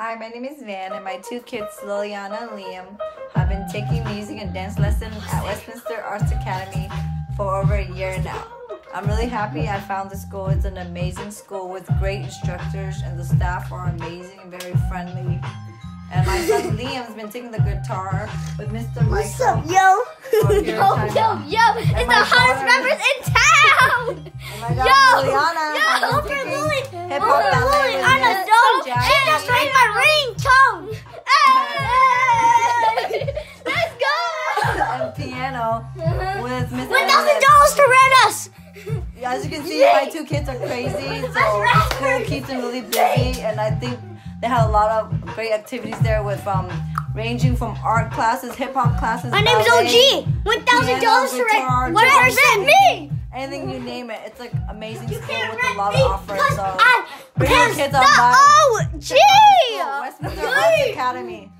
Hi, my name is Van, and my two kids, Liliana and Liam, have been taking music and dance lessons at Westminster Arts Academy for over a year now. I'm really happy I found this school. It's an amazing school with great instructors, and the staff are amazing and very friendly. And my son Liam's been taking the guitar with Mr. Michael. What's up, yo? Yo! It's the hottest rappers in town! Oh my God, yo! Liliana! Yo! With $1,000 to rent us! As you can see, my two kids are crazy, so it keeps them really busy, and I think they had a lot of great activities there with ranging from art classes, hip-hop classes. My name's OG! $1,000 to rent! What did you rent me? Anything you name it. It's like amazing school with a lot of offers. So bring your kids on by Westminster Arts Academy.